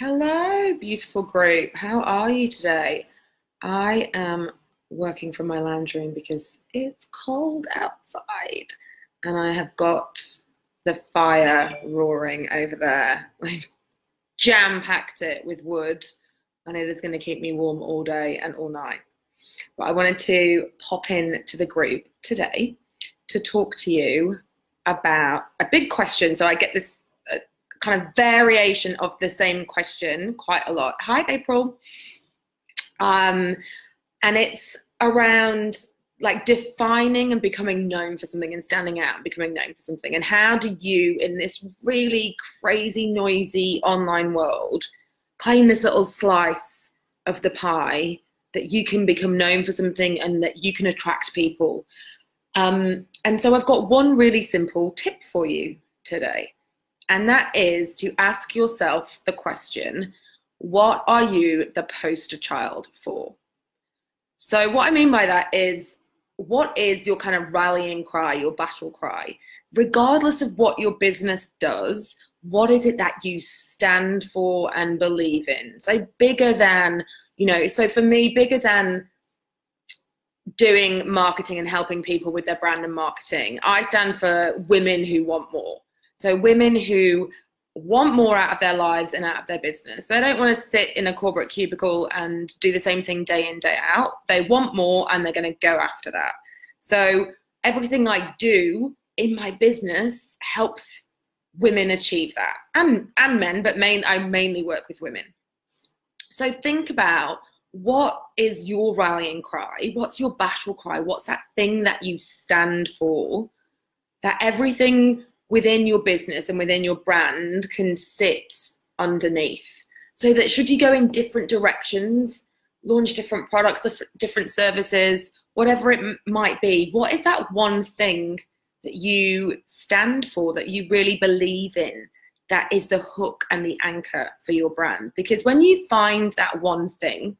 Hello, beautiful group. How are you today? I am working from my lounge room because it's cold outside and I have got the fire roaring over there. I've jam-packed it with wood and it is going to keep me warm all day and all night. But I wanted to pop in to the group today to talk to you about a big question. So I get this kind of variation of the same question quite a lot. Hi, April. And it's around like defining and becoming known for something and standing out and becoming known for something. And how do you, in this really crazy, noisy online world, claim this little slice of the pie that you can become known for something and that you can attract people? And so I've got one really simple tip for you today. And that is to ask yourself the question, what are you the poster child for? So what I mean by that is, what is your kind of rallying cry, your battle cry? Regardless of what your business does, what is it that you stand for and believe in? So bigger than, you know, so for me, bigger than doing marketing and helping people with their brand and marketing, I stand for women who want more. So women who want more out of their lives and out of their business. They don't want to sit in a corporate cubicle and do the same thing day in, day out. They want more and they're going to go after that. So everything I do in my business helps women achieve that, and men, but I mainly work with women. So think about, what is your rallying cry? What's your battle cry? What's that thing that you stand for, that everything within your business and within your brand can sit underneath, so that should you go in different directions, launch different products, different services, whatever it might be, what is that one thing that you stand for, that you really believe in, that is the hook and the anchor for your brand? Because when you find that one thing,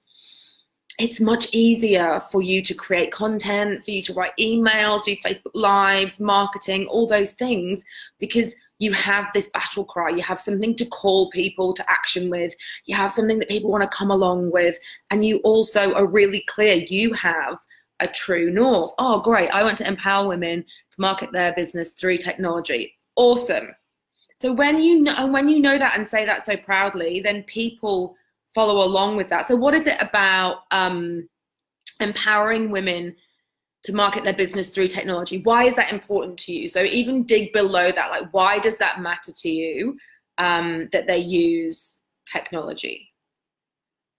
it's much easier for you to create content, for you to write emails, do Facebook Lives, marketing, all those things, because you have this battle cry. You have something to call people to action with. You have something that people want to come along with. And you also are really clear. You have a true north. Oh, great. I want to empower women to market their business through technology. Awesome. So when you know that and say that so proudly, then people follow along with that. So what is it about empowering women to market their business through technology? Why is that important to you? So even dig below that, like, why does that matter to you, that they use technology?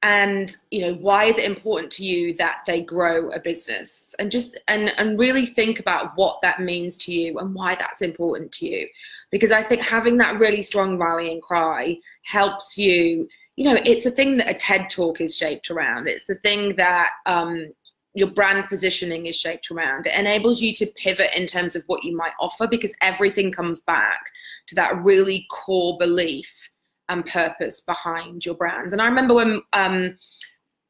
And, you know, why is it important to you that they grow a business? And just and really think about what that means to you and why that's important to you. Because I think having that really strong rallying cry helps you. You know, it's a thing that a TED Talk is shaped around. It's the thing that your brand positioning is shaped around. It enables you to pivot in terms of what you might offer, because everything comes back to that really core belief and purpose behind your brand. And I remember when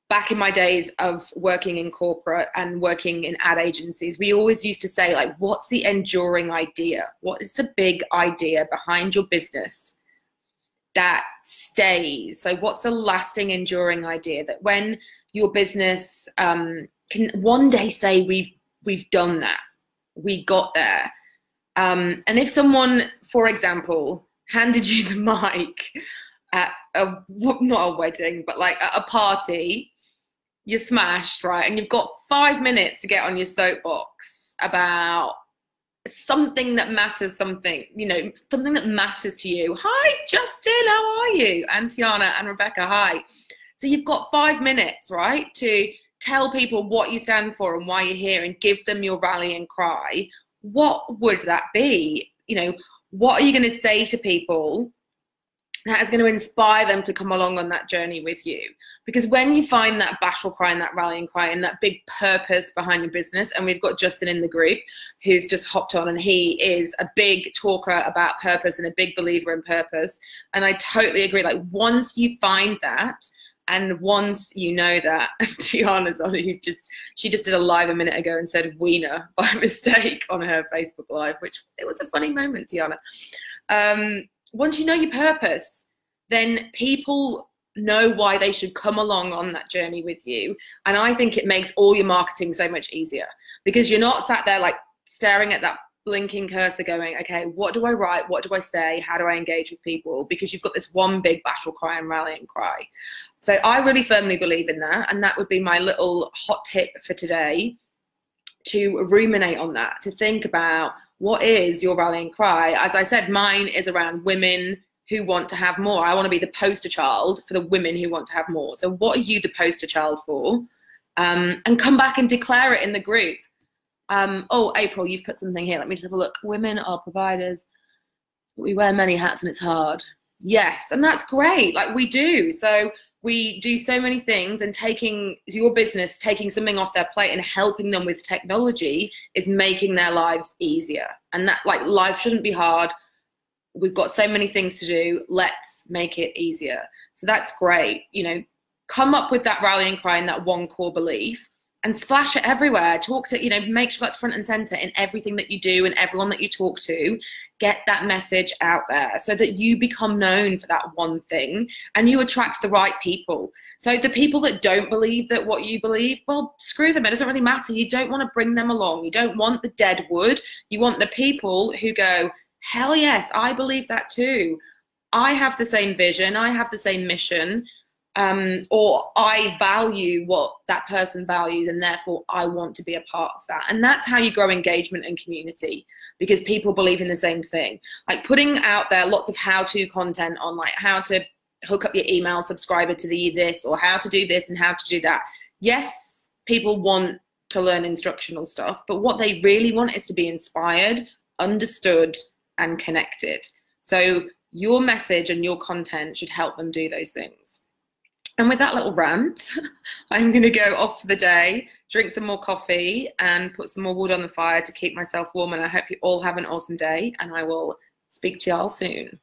back in my days of working in corporate and working in ad agencies, we always used to say, like, what's the enduring idea? What is the big idea behind your business that stays? So what's a lasting, enduring idea that when your business can one day say, we've done that, we got there. And if someone, for example, handed you the mic at not a wedding, but like at a party, you're smashed, right? And you've got 5 minutes to get on your soapbox about something that matters, something, you know, something that matters to you. Hi, Justin, how are you? And Tiana and Rebecca, hi. So you've got 5 minutes, right, to tell people what you stand for and why you're here and give them your rallying cry. What would that be? You know, what are you going to say to people that is going to inspire them to come along on that journey with you? Because when you find that battle cry and that rallying cry and that big purpose behind your business, and we've got Justin in the group who's just hopped on, and he is a big talker about purpose and a big believer in purpose. And I totally agree. Like, once you find that and once you know that, Tiana's on it. She just did a live a minute ago and said wiener by mistake on her Facebook Live, which it was a funny moment, Tiana. Once you know your purpose, then people know why they should come along on that journey with you. And I think it makes all your marketing so much easier, because you're not sat there like staring at that blinking cursor going, okay, what do I write? What do I say? How do I engage with people? Because you've got this one big battle cry and rallying cry. So I really firmly believe in that. And that would be my little hot tip for today, to ruminate on that, to think about what is your rallying cry. As I said, mine is around women who want to have more. I want to be the poster child for the women who want to have more. So what are you the poster child for? And come back and declare it in the group. Oh, April, you've put something here. Let me just have a look. Women are providers. We wear many hats and it's hard. Yes, and that's great. Like, we do. So we do so many things, and taking your business, taking something off their plate and helping them with technology is making their lives easier. And that, like, life shouldn't be hard. We've got so many things to do. Let's make it easier. So that's great. You know, come up with that rallying cry and that one core belief, and splash it everywhere. Talk to, you know, make sure that's front and center in everything that you do and everyone that you talk to. Get that message out there so that you become known for that one thing and you attract the right people. So the people that don't believe that what you believe, well, screw them. It doesn't really matter. You don't want to bring them along. You don't want the dead wood. You want the people who go, hell yes, I believe that too. I have the same vision. I have the same mission. Or I value what that person values, and therefore I want to be a part of that. And that's how you grow engagement and community, because people believe in the same thing. Like, putting out there lots of how-to content on, like, how to hook up your email subscriber to the this, or how to do this and how to do that. Yes, people want to learn instructional stuff, but what they really want is to be inspired, understood and connected. So your message and your content should help them do those things. And with that little rant, I'm going to go off for the day, drink some more coffee and put some more wood on the fire to keep myself warm. And I hope you all have an awesome day, and I will speak to y'all soon.